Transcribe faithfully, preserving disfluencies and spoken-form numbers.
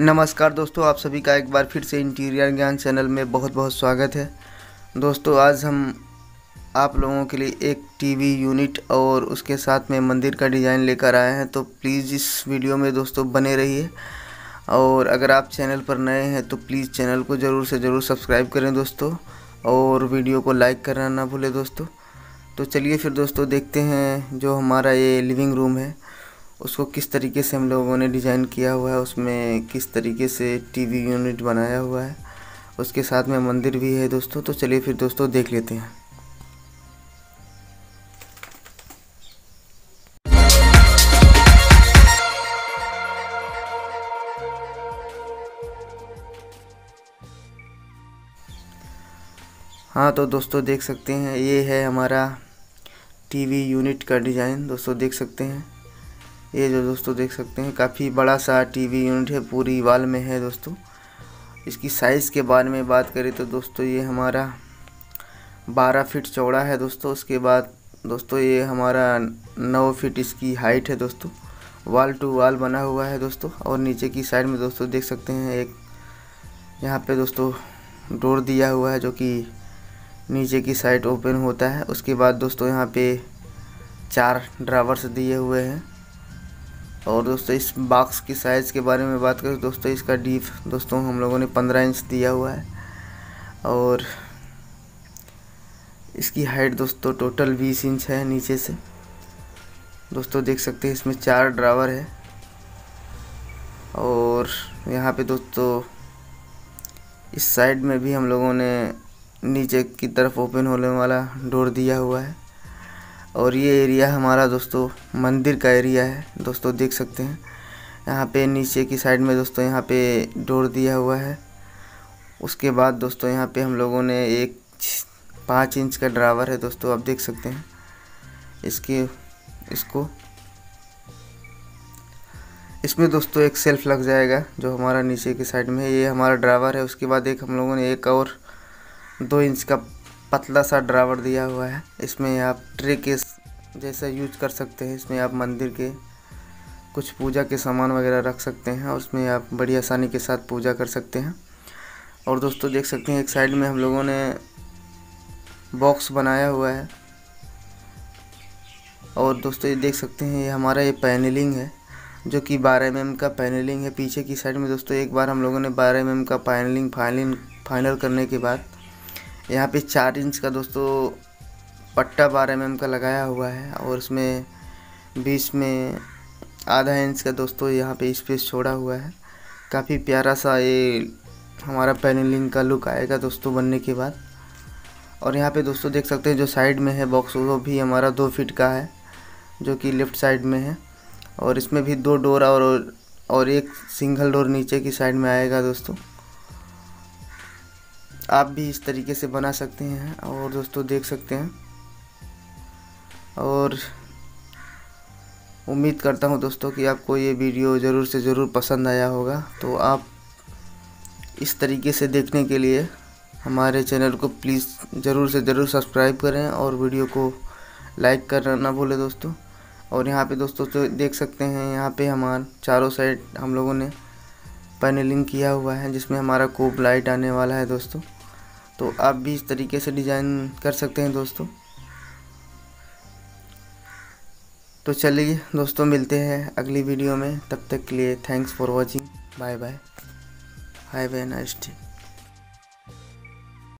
नमस्कार दोस्तों, आप सभी का एक बार फिर से इंटीरियर ज्ञान चैनल में बहुत बहुत स्वागत है। दोस्तों, आज हम आप लोगों के लिए एक टीवी यूनिट और उसके साथ में मंदिर का डिज़ाइन लेकर आए हैं, तो प्लीज़ इस वीडियो में दोस्तों बने रहिए। और अगर आप चैनल पर नए हैं तो प्लीज़ चैनल को ज़रूर से ज़रूर सब्सक्राइब करें दोस्तों, और वीडियो को लाइक करना ना भूलें दोस्तों। तो चलिए फिर दोस्तों देखते हैं जो हमारा ये लिविंग रूम है उसको किस तरीके से हम लोगों ने डिज़ाइन किया हुआ है, उसमें किस तरीके से टीवी यूनिट बनाया हुआ है, उसके साथ में मंदिर भी है दोस्तों। तो चलिए फिर दोस्तों देख लेते हैं। हाँ, तो दोस्तों देख सकते हैं ये है हमारा टीवी यूनिट का डिज़ाइन। दोस्तों देख सकते हैं ये जो दोस्तों देख सकते हैं काफ़ी बड़ा सा टीवी यूनिट है, पूरी वाल में है दोस्तों। इसकी साइज़ के बारे में बात करें तो दोस्तों ये हमारा बारह फीट चौड़ा है दोस्तों। उसके बाद दोस्तों ये हमारा नौ फीट इसकी हाइट है दोस्तों। वाल टू वाल बना हुआ है दोस्तों। और नीचे की साइड में दोस्तों देख सकते हैं एक यहाँ पे दोस्तों डोर दिया हुआ है जो कि नीचे की साइड ओपन होता है। उसके बाद दोस्तों यहाँ पे चार ड्रावर्स दिए हुए हैं। और दोस्तों इस बॉक्स की साइज़ के बारे में बात करें दोस्तों, इसका डीप दोस्तों हम लोगों ने पंद्रह इंच दिया हुआ है, और इसकी हाइट दोस्तों टोटल बीस इंच है नीचे से। दोस्तों देख सकते हैं इसमें चार ड्रावर है, और यहाँ पे दोस्तों इस साइड में भी हम लोगों ने नीचे की तरफ ओपन होने वाला डोर दिया हुआ है। और ये एरिया हमारा दोस्तों मंदिर का एरिया है। दोस्तों देख सकते हैं यहाँ पे नीचे की साइड में दोस्तों यहाँ पे डोर दिया हुआ है। उसके बाद दोस्तों यहाँ पे हम लोगों ने एक पाँच इंच का ड्रावर है दोस्तों, आप देख सकते हैं इसके इसको इसमें दोस्तों एक सेल्फ लग जाएगा जो हमारा नीचे की साइड में, ये हमारा ड्रावर है। उसके बाद एक हम लोगों ने एक और दो इंच का पतला सा ड्रावर दिया हुआ है, इसमें आप ट्रे के जैसा यूज कर सकते हैं। इसमें आप मंदिर के कुछ पूजा के सामान वगैरह रख सकते हैं, और इसमें आप बड़ी आसानी के साथ पूजा कर सकते हैं। और दोस्तों देख सकते हैं एक साइड में हम लोगों ने बॉक्स बनाया हुआ है। और दोस्तों ये देख सकते हैं ये हमारा ये पैनलिंग है जो कि बारह एम एम का पैनलिंग है। पीछे की साइड में दोस्तों एक बार हम लोगों ने बारह एम एम का पैनलिंग फाइनल फाइनल करने के बाद यहाँ पे चार इंच का दोस्तों पट्टा बारह एम एम का लगाया हुआ है, और उसमें बीच में आधा इंच का दोस्तों यहाँ पे स्पेस छोड़ा हुआ है। काफ़ी प्यारा सा ये हमारा पैनलिंग का लुक आएगा दोस्तों बनने के बाद। और यहाँ पे दोस्तों देख सकते हैं जो साइड में है बॉक्स वो भी हमारा दो फीट का है जो कि लेफ़्ट साइड में है, और इसमें भी दो डोर और, और एक सिंगल डोर नीचे की साइड में आएगा दोस्तों। आप भी इस तरीके से बना सकते हैं। और दोस्तों देख सकते हैं, और उम्मीद करता हूं दोस्तों कि आपको ये वीडियो ज़रूर से ज़रूर पसंद आया होगा। तो आप इस तरीके से देखने के लिए हमारे चैनल को प्लीज़ ज़रूर से ज़रूर सब्सक्राइब करें, और वीडियो को लाइक करना ना भूलें दोस्तों। और यहाँ पे दोस्तों तो देख सकते हैं यहाँ पे हमारे चारों साइड हम लोगों ने पैनलिंग किया हुआ है जिसमें हमारा कोप लाइट आने वाला है दोस्तों। तो आप भी इस तरीके से डिज़ाइन कर सकते हैं दोस्तों। तो चलिए दोस्तों मिलते हैं अगली वीडियो में, तब तक के लिए thanks for watching, bye bye, have a nice day.